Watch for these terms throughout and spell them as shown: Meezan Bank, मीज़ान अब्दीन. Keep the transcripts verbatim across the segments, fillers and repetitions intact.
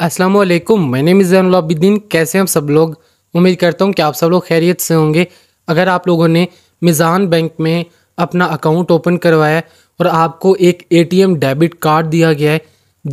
अस्सलाम वालेकुम, मैंने मीज़ान अब्दीन। कैसे हैं आप सब लोग? उम्मीद करता हूं कि आप सब लोग खैरियत से होंगे। अगर आप लोगों ने मीज़ान बैंक में अपना अकाउंट ओपन करवाया है और आपको एक एटीएम डेबिट कार्ड दिया गया है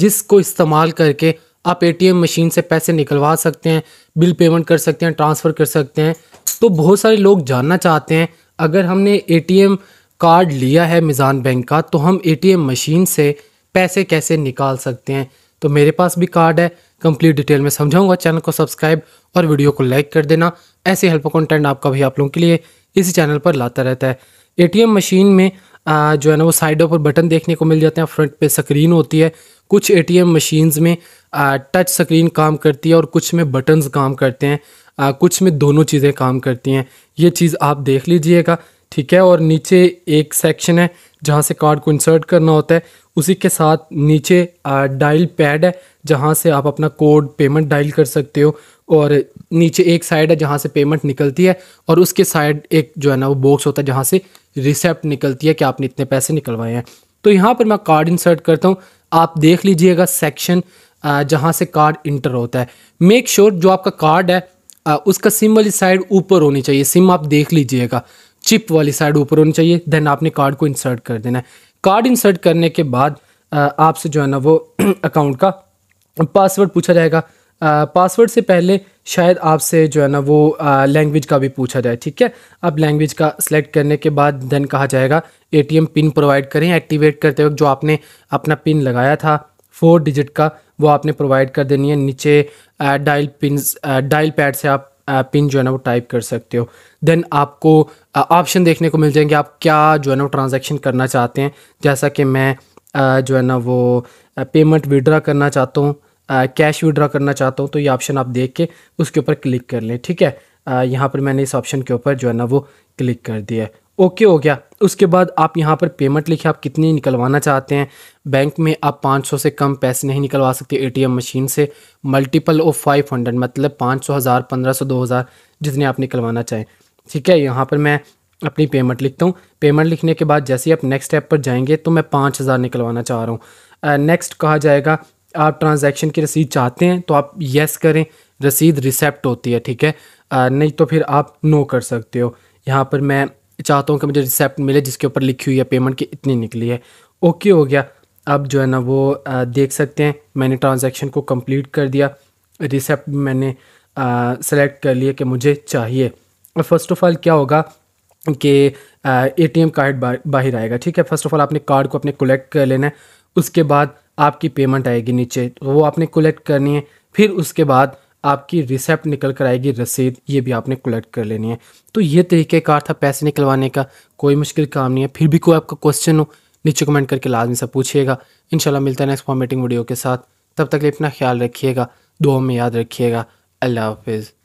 जिसको इस्तेमाल करके आप एटीएम मशीन से पैसे निकलवा सकते हैं, बिल पेमेंट कर सकते हैं, ट्रांसफ़र कर सकते हैं, तो बहुत सारे लोग जानना चाहते हैं अगर हमने एटीएम कार्ड लिया है मीज़ान बैंक का तो हम एटीएम मशीन से पैसे कैसे निकाल सकते हैं। तो मेरे पास भी कार्ड है, कंप्लीट डिटेल में समझाऊंगा। चैनल को सब्सक्राइब और वीडियो को लाइक कर देना। ऐसे हेल्पफुल कंटेंट आपका भी आप लोगों के लिए इसी चैनल पर लाता रहता है। एटीएम मशीन में आ, जो है ना वो साइडों पर बटन देखने को मिल जाते हैं, फ्रंट पे स्क्रीन होती है। कुछ एटीएम मशीन्स में आ, टच स्क्रीन काम करती है और कुछ में बटन्स काम करते हैं, आ, कुछ में दोनों चीज़ें काम करती हैं। ये चीज़ आप देख लीजिएगा, ठीक है। और नीचे एक सेक्शन है जहाँ से कार्ड को इंसर्ट करना होता है, उसी के साथ नीचे डायल पैड है जहाँ से आप अपना कोड पेमेंट डायल कर सकते हो, और नीचे एक साइड है जहाँ से पेमेंट निकलती है, और उसके साइड एक जो है ना वो बॉक्स होता है जहाँ से रिसिप्ट निकलती है कि आपने इतने पैसे निकलवाए हैं। तो यहाँ पर मैं कार्ड इंसर्ट करता हूँ, आप देख लीजिएगा सेक्शन जहाँ से कार्ड इंटर होता है। मेक श्योर जो आपका कार्ड है आ, उसका सिम वाली साइड ऊपर होनी चाहिए। सिम आप देख लीजिएगा, चिप वाली साइड ऊपर होनी चाहिए। देन आपने कार्ड को इंसर्ट कर देना है। कार्ड इंसर्ट करने के बाद आपसे जो है ना वो अकाउंट का पासवर्ड पूछा जाएगा। पासवर्ड से पहले शायद आपसे जो है ना वो लैंग्वेज का भी पूछा जाए, ठीक है। अब लैंग्वेज का सिलेक्ट करने के बाद देन कहा जाएगा एटीएम पिन प्रोवाइड करें। एक्टिवेट करते वक्त जो आपने अपना पिन लगाया था फोर डिजिट का, वो आपने प्रोवाइड कर देनी है। नीचे डायल पिन डायल पैड से आप पिन जो है ना वो टाइप कर सकते हो। देन आपको ऑप्शन देखने को मिल जाएंगे आप क्या जो है ना वो ट्रांजैक्शन करना चाहते हैं। जैसा कि मैं आ, जो है ना वो पेमेंट विड्रा करना चाहता हूँ, कैश विड्रा करना चाहता हूँ, तो ये ऑप्शन आप देख के उसके ऊपर क्लिक कर लें, ठीक है। आ, यहाँ पर मैंने इस ऑप्शन के ऊपर जो है ना वो क्लिक कर दिया, ओके हो गया। उसके बाद आप यहाँ पर पेमेंट लिखे, आप कितनी निकलवाना चाहते हैं। बैंक में आप पाँच सौ से कम पैसे नहीं निकलवा सकते एटीएम मशीन से। मल्टीपल ऑफ फाइव हंड्रेड, मतलब पाँच सौ, हज़ार, पंद्रह सौ, दो हज़ार, जितने आप निकलवाना चाहें, ठीक है। यहाँ पर मैं अपनी पेमेंट लिखता हूँ। पेमेंट लिखने के बाद जैसे ही आप नेक्स्ट स्टेप पर जाएंगे तो मैं पाँच हज़ार निकलवाना चाह रहा हूँ। नेक्स्ट कहा जाएगा आप ट्रांजैक्शन की रसीद चाहते हैं तो आप येस करें, रसीद रिसेप्ट होती है, ठीक है। आ, नहीं तो फिर आप नो कर सकते हो। यहाँ पर मैं चाहता हूँ कि मुझे रिसिप्ट मिले जिसके ऊपर लिखी हुई है पेमेंट की इतनी निकली है, ओके हो गया। अब जो है ना वो आ, देख सकते हैं मैंने ट्रांजैक्शन को कंप्लीट कर दिया। रिसिप्ट मैंने सेलेक्ट कर लिया कि मुझे चाहिए। फ़र्स्ट ऑफ ऑल क्या होगा कि एटीएम कार्ड बा, बाहर आएगा, ठीक है। फ़र्स्ट ऑफ ऑल आपने कार्ड को अपने कलेक्ट कर लेना है, उसके बाद आपकी पेमेंट आएगी नीचे, तो वो आपने कलेक्ट करनी है। फिर उसके बाद आपकी रिसिप्ट निकल कर आएगी, रसीद, ये भी आपने कलेक्ट कर लेनी है। तो ये तरीक़ेकार था पैसे निकलवाने का, कोई मुश्किल काम नहीं है। फिर भी कोई आपका क्वेश्चन हो नीचे कमेंट करके लाजमी से पूछिएगा। इंशाल्लाह मिलता है नेक्स्ट फॉर्मेटिंग वीडियो के साथ। तब तक अपना ख्याल रखिएगा, दुआ में याद रखिएगा। अल्लाह हाफिज़।